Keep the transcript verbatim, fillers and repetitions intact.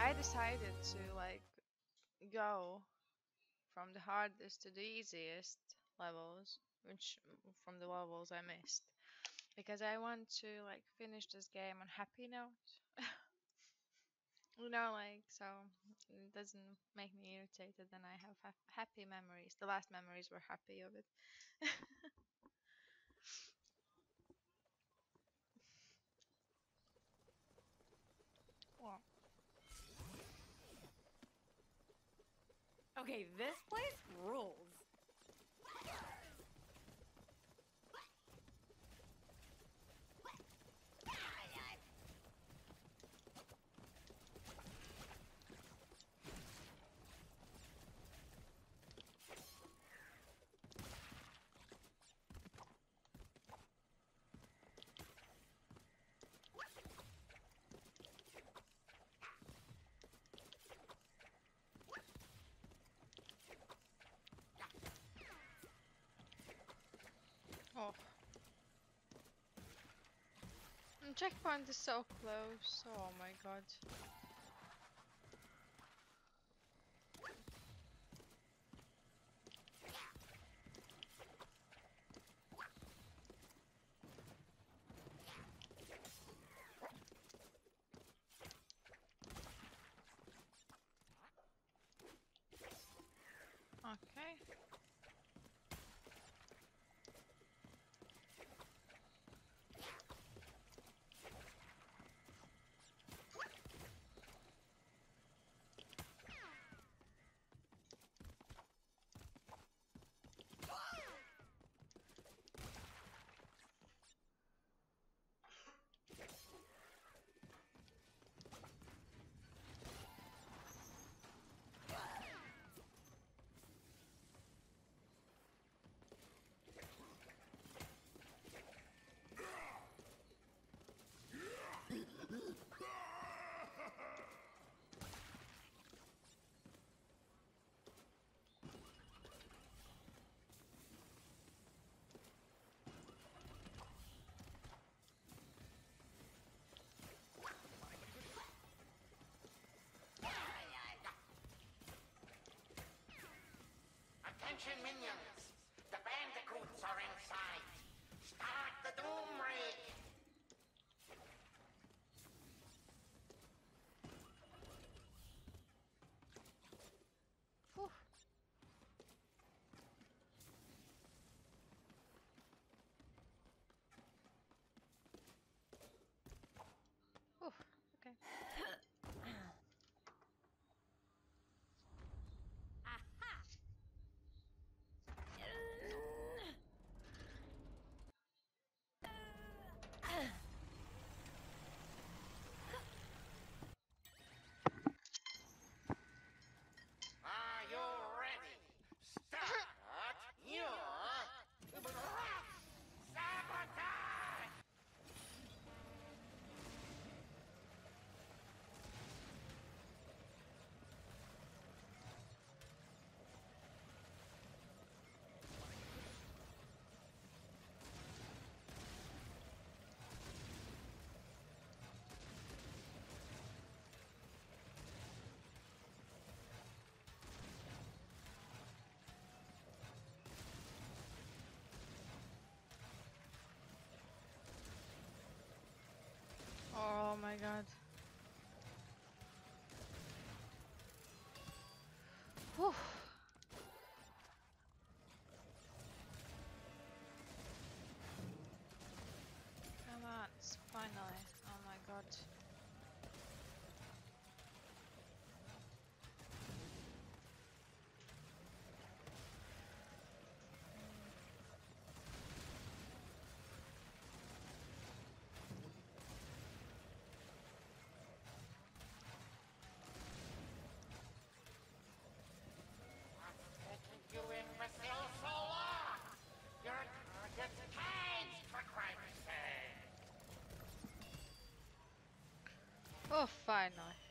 I decided to like go from the hardest to the easiest levels, which from the levels I missed, because I want to like finish this game on happy note. You know, like, so it doesn't make me irritated, and I have ha happy memories. The last memories were happy of it. Well. Okay, this place rules. Checkpoint is so close. Oh my god. Attention, minions! The bandicoots are inside! Start the Doom Rig! Oh my god. Whew. Come on, finally. Oh my god. Oh, finally.